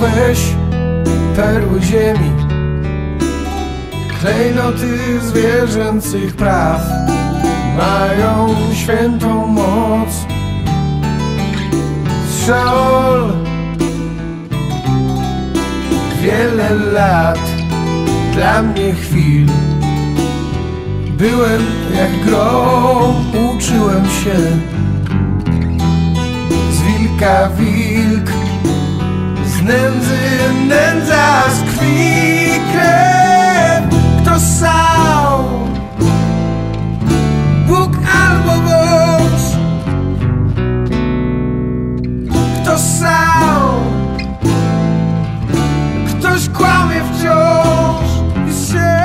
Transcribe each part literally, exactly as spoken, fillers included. weź perły ziemi, klejnoty zwierzęcych praw mają świętą moc. Z Szeol wiele lat dla mnie chwil, byłem jak grom, uczyłem się. Z wilka wilk, z nędzy nędza, z krwi krew. Kto ssał? Bóg albo wąż. Kto ssał? Ktoś kłamie wciąż i się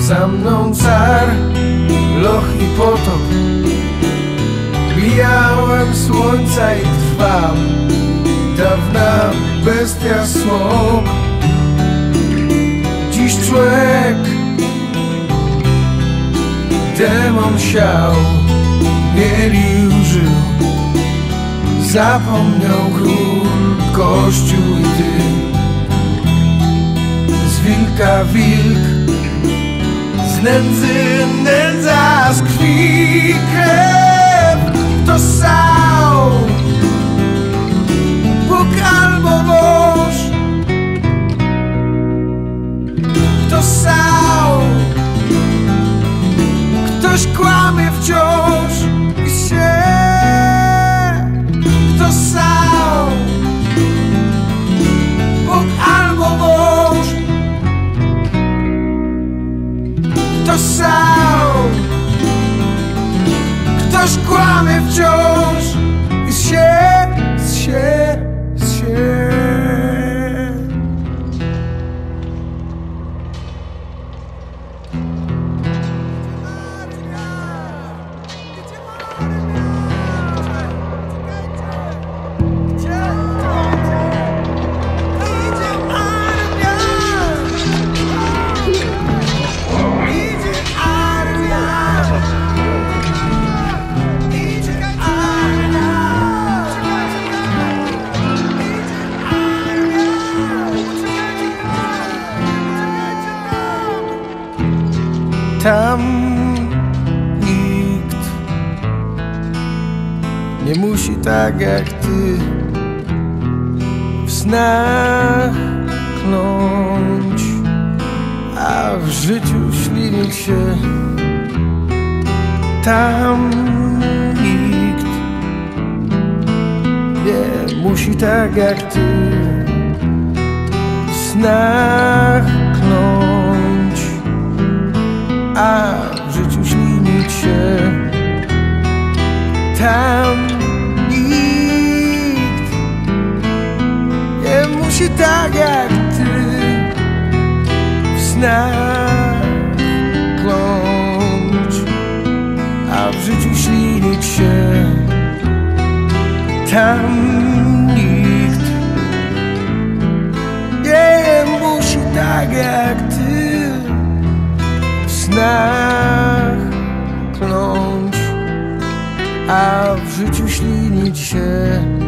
za mną car, loch i potop. Mijałem słońca i trwam, dawna bestia słok. Dziś człek, demon siał, mielił żył. Zapomniał król, kościół i ty. Z wilka wilk, z nędzy nędza, z krwi krew. Kto ssał? Bóg albo wąż. Kto ssał? Ktoś kłamie wciąż i się. Kto ssał? Bóg albo wąż. Kto ssał? Ktoś kłamie wciąż i się, się, się. Tam nikt nie musi tak jak ty w snach kląć, a w życiu ślinić się. Tam nikt nie musi tak jak ty w snach kląć, a w życiu ślinić się. Tam nikt nie musi tak jak ty w snach kląć, a w życiu ślinić się. Tam nikt nie musi tak jak ty w snach kląć, a w życiu ślinić się.